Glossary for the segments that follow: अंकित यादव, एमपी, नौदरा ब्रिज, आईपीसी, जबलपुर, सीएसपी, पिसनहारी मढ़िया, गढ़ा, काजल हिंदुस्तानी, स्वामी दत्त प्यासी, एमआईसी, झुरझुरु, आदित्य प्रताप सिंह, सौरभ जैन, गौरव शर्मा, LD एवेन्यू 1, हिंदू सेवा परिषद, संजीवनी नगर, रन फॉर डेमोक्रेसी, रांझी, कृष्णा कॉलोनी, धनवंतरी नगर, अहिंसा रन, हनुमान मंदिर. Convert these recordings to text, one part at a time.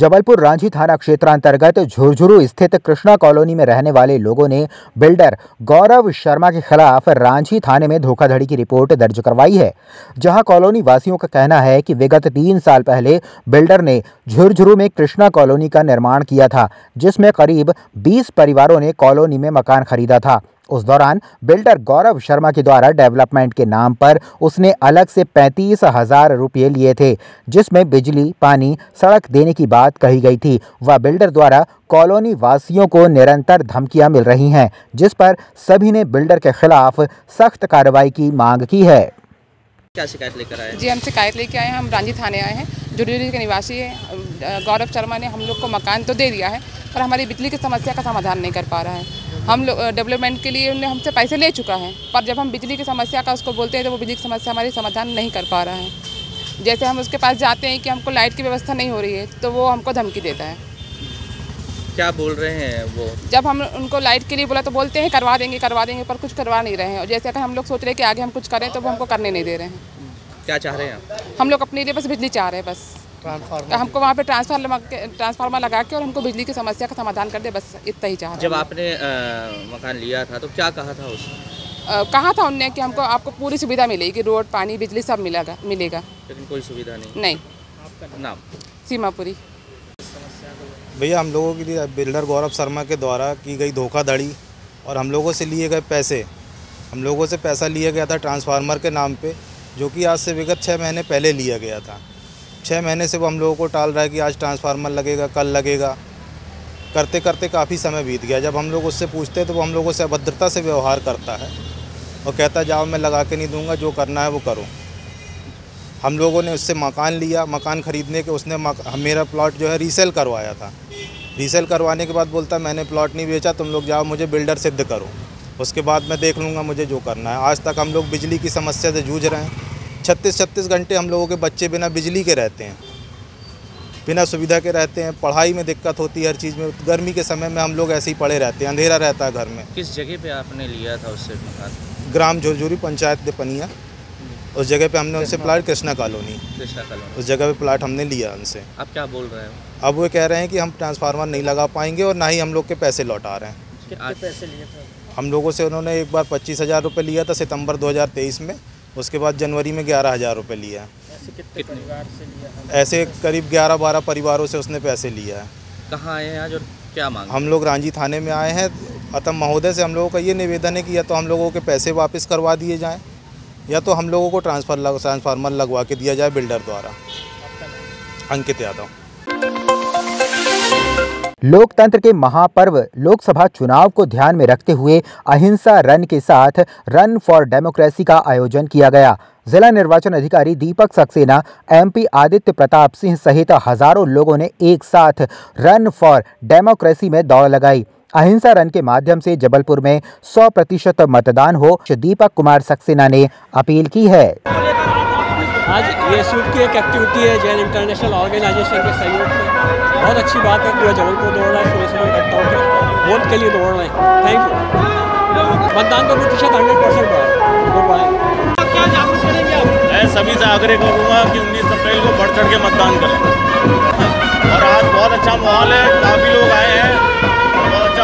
जबलपुर रांझी थाना क्षेत्र अंतर्गत झुरझुरु स्थित कृष्णा कॉलोनी में रहने वाले लोगों ने बिल्डर गौरव शर्मा के खिलाफ रांझी थाने में धोखाधड़ी की रिपोर्ट दर्ज करवाई है, जहां कॉलोनी वासियों का कहना है कि विगत 3 साल पहले बिल्डर ने झुरझुरु में कृष्णा कॉलोनी का निर्माण किया था, जिसमें करीब 20 परिवारों ने कॉलोनी में मकान खरीदा था। उस दौरान बिल्डर गौरव शर्मा के द्वारा डेवलपमेंट के नाम पर उसने अलग से 35,000 रुपये लिए थे, जिसमें बिजली, पानी, सड़क देने की बात कही गई थी। वह बिल्डर द्वारा कॉलोनी वासियों को निरंतर धमकियां मिल रही हैं, जिस पर सभी ने बिल्डर के खिलाफ सख्त कार्रवाई की मांग की है। क्या शिकायत लेकर आए? जी, हम शिकायत लेके आए हैं। हम रांझी थाने आए हैं, झुरझुरु के निवासी है। गौरव शर्मा ने हम लोग को मकान तो दे दिया है, पर हमारी बिजली की समस्या का समाधान नहीं कर पा रहा है। हम लोग डेवलपमेंट के लिए उन्होंने हमसे पैसे ले चुका है, पर जब हम बिजली की समस्या का उसको बोलते हैं तो वो बिजली की समस्या हमारी समाधान नहीं कर पा रहा है। जैसे हम उसके पास जाते हैं कि हमको लाइट की व्यवस्था नहीं हो रही है, तो वो हमको धमकी देता है। क्या बोल रहे हैं वो? जब हम उनको लाइट के लिए बोला तो बोलते हैं करवा देंगे करवा देंगे, पर कुछ करवा नहीं रहे हैं। और जैसे अगर हम लोग सोच रहे हैं कि आगे हम कुछ करें तो वो हमको करने नहीं दे रहे हैं। क्या चाह रहे हैं? हम लोग अपने लिए बस बिजली चाह रहे हैं, बस ट्रांसफार्मर, हमको वहाँ पे ट्रांसफार्मर लगा के और हमको बिजली की समस्या का समाधान कर दे, बस इतना ही चाह। जब आपने मकान लिया था तो क्या कहा था उसने? कहा था उनने कि हमको आपको पूरी सुविधा मिलेगी, रोड, पानी, बिजली सब मिलेगा, लेकिन कोई सुविधा नहीं। आपका नाम? सीमापुरी। भैया, हम लोगों के लिए बिल्डर गौरव शर्मा के द्वारा की गई धोखाधड़ी और हम लोगों से लिए गए पैसे, हम लोगों से पैसा लिया गया था ट्रांसफार्मर के नाम पे, जो कि आज से विगत 6 महीने पहले लिया गया था। 6 महीने से वो हम लोगों को टाल रहा है कि आज ट्रांसफार्मर लगेगा, कल लगेगा, करते करते काफ़ी समय बीत गया। जब हम लोग उससे पूछते हैं तो वो हम लोगों से अभद्रता से व्यवहार करता है और कहता जाओ मैं लगा के नहीं दूँगा, जो करना है वो करो। हम लोगों ने उससे मकान लिया, मकान ख़रीदने के उसने मेरा प्लॉट जो है रीसेल करवाया था। रीसेल करवाने के बाद बोलता मैंने प्लॉट नहीं बेचा, तुम लोग जाओ मुझे बिल्डर सिद्ध करो, उसके बाद मैं देख लूँगा मुझे जो करना है। आज तक हम लोग बिजली की समस्या से जूझ रहे हैं। 36-36 घंटे हम लोगों के बच्चे बिना बिजली के रहते हैं, बिना सुविधा के रहते हैं, पढ़ाई में दिक्कत होती है, हर चीज़ में। गर्मी के समय में हम लोग ऐसे ही पड़े रहते हैं, अंधेरा रहता है घर में। किस जगह पर आपने लिया था उससे मकान? ग्राम झुरझुरु, पंचायत पनिया, उस जगह पे हमने उनसे प्लाट, कृष्णा कॉलोनी, उस जगह पे प्लाट हमने लिया उनसे। अब क्या बोल रहे हैं? अब वो कह रहे हैं कि हम ट्रांसफार्मर नहीं लगा पाएंगे और ना ही हम लोग के पैसे लौटा रहे हैं। कितने पैसे लिए थे? हम लोगों से उन्होंने एक बार 25,000 रुपये लिया था सितंबर 2023 में, उसके बाद जनवरी में 11,000 रुपये लिया। ऐसे करीब 11-12 परिवारों से उसने पैसे लिया है। कहाँ आए हैं आज और क्या मांग? हम लोग रांझी थाने में आए हैं। अतः महोदय से हम लोगों का ये निवेदन है कि या तो हम लोगों के पैसे वापस करवा दिए जाएँ, या तो हम लोगों को ट्रांसफार्मर लगवा के दिया जाए बिल्डर द्वारा। अंकित यादव। लोकतंत्र के महापर्व लोकसभा चुनाव को ध्यान में रखते हुए अहिंसा रन के साथ रन फॉर डेमोक्रेसी का आयोजन किया गया। जिला निर्वाचन अधिकारी दीपक सक्सेना, एमपी आदित्य प्रताप सिंह सहित हजारों लोगों ने एक साथ रन फॉर डेमोक्रेसी में दौड़ लगाई। अहिंसा रन के माध्यम से जबलपुर में 100% मतदान हो, दीपक कुमार सक्सेना ने अपील की है। आज ये सूट की एक एक्टिविटी है जैन इंटरनेशनल ऑर्गेनाइजेशन के सहयोग से, बहुत अच्छी बात है। पूरा जबलपुर दौड़ रहा है, सुबह वोट के लिए दौड़ रहे हैं। Thank you. मतदान का प्रतिशत 100% बढ़ाए। सभी से आग्रह करूँगा कि 19 अप्रैल को बढ़ चढ़ के मतदान करें। और आज बहुत अच्छा माहौल है, काफ़ी लोग आए हैं,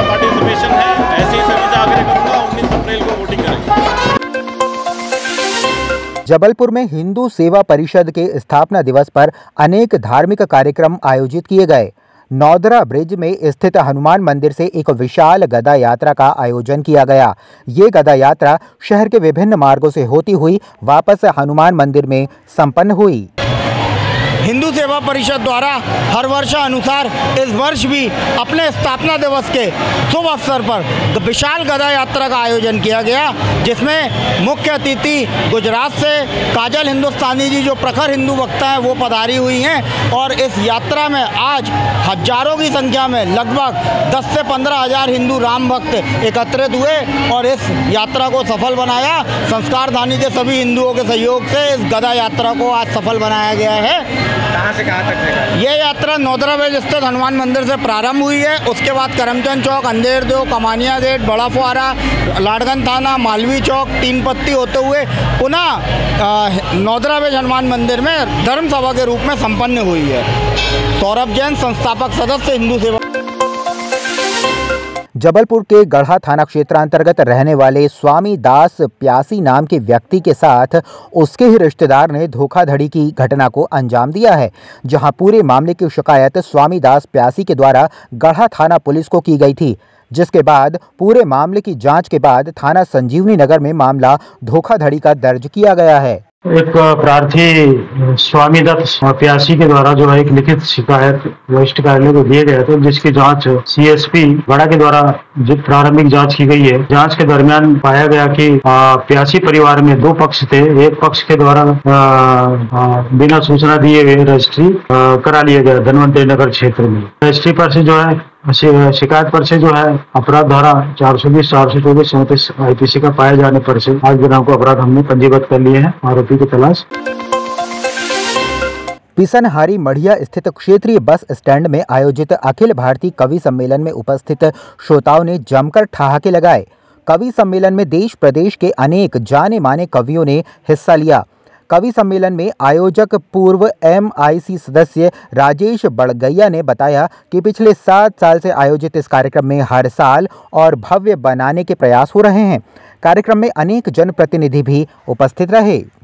पार्टिसिपेशन है। ऐसे ही सभी से आग्रह करूंगा 19 अप्रैल को वोटिंग करें। जबलपुर में हिंदू सेवा परिषद के स्थापना दिवस पर अनेक धार्मिक कार्यक्रम आयोजित किए गए। नौदरा ब्रिज में स्थित हनुमान मंदिर से एक विशाल गदा यात्रा का आयोजन किया गया। ये गदा यात्रा शहर के विभिन्न मार्गों से होती हुई वापस हनुमान मंदिर में संपन्न हुई। हिंदू सेवा परिषद द्वारा हर वर्षानुसार इस वर्ष भी अपने स्थापना दिवस के शुभ अवसर पर विशाल गदा यात्रा का आयोजन किया गया, जिसमें मुख्य अतिथि गुजरात से काजल हिंदुस्तानी जी, जो प्रखर हिंदू वक्ता हैं, वो पधारी हुई हैं। और इस यात्रा में आज हजारों की संख्या में लगभग 10 से 15 हज़ार हिंदू राम भक्त एकत्रित हुए और इस यात्रा को सफल बनाया। संस्कारधानी के सभी हिंदुओं के सहयोग से इस गदा यात्रा को आज सफल बनाया गया है। से कहाँ तक है? ये यात्रा नौदरा ब्रिज स्थित हनुमान मंदिर से प्रारंभ हुई है। उसके बाद करमचंद चौक, अंधेरदेव, कमानिया गेट, बड़ा फुआरा, लाडगंज थाना, मालवी चौक, तीन पत्ती होते हुए पुनः नौदरा ब्रिज हनुमान मंदिर में धर्मसभा के रूप में संपन्न हुई है। सौरभ जैन, संस्थापक सदस्य, हिंदू सेवा। जबलपुर के गढ़ा थाना क्षेत्र अंतर्गत रहने वाले स्वामी दास प्यासी नाम के व्यक्ति के साथ उसके ही रिश्तेदार ने धोखाधड़ी की घटना को अंजाम दिया है, जहां पूरे मामले की शिकायत स्वामी दास प्यासी के द्वारा गढ़ा थाना पुलिस को की गई थी, जिसके बाद पूरे मामले की जांच के बाद थाना संजीवनी नगर में मामला धोखाधड़ी का दर्ज किया गया है। एक प्रार्थी स्वामी दत्त प्यासी के द्वारा जो है एक लिखित शिकायत वरिष्ठ कार्यालय को दिए गए थे, जिसकी जांच सीएसपी गढ़ा के द्वारा जो प्रारंभिक जांच की गई है। जांच के दरमियान पाया गया कि प्यासी परिवार में दो पक्ष थे। एक पक्ष के द्वारा बिना सूचना दिए गए रजिस्ट्री करा लिया गया धनवंतरी नगर क्षेत्र में। रजिस्ट्री पर से जो है शिकायत पर से जो है अपराध धारा 420, 424, 37 आईपीसी का पाया जाने पर से आज दिनांक को अपराध हमने पंजीबद्ध कर लिए हैं। आरोपी की तलाश। पिसनहारी मढ़िया स्थित क्षेत्रीय बस स्टैंड में आयोजित अखिल भारतीय कवि सम्मेलन में उपस्थित श्रोताओं ने जमकर ठहाके लगाए। कवि सम्मेलन में देश प्रदेश के अनेक जाने माने कवियों ने हिस्सा लिया। कवि सम्मेलन में आयोजक पूर्व एमआईसी सदस्य राजेश बड़गैयां ने बताया कि पिछले 7 साल से आयोजित इस कार्यक्रम में हर साल और भव्य बनाने के प्रयास हो रहे हैं। कार्यक्रम में अनेक जनप्रतिनिधि भी उपस्थित रहे।